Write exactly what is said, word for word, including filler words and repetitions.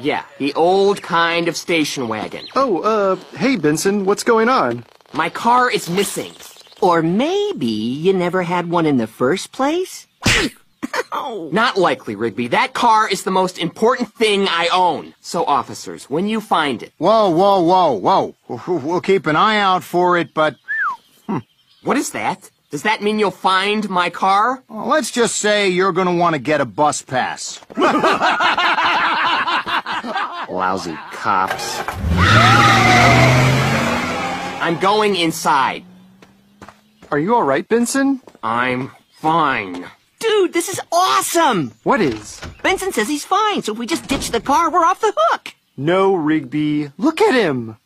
Yeah, the old kind of station wagon. Oh, uh, hey, Benson, what's going on? My car is missing. Or maybe you never had one in the first place? Not likely, Rigby. That car is the most important thing I own. So, officers, when you find it... Whoa, whoa, whoa, whoa. We'll keep an eye out for it, but... Hmm. What is that? Does that mean you'll find my car? Well, let's just say you're going to want to get a bus pass. Lousy cops. I'm going inside. Are you all right, Benson? I'm fine. Dude, this is awesome! What is? Benson says he's fine, so if we just ditch the car, we're off the hook! No, Rigby. Look at him!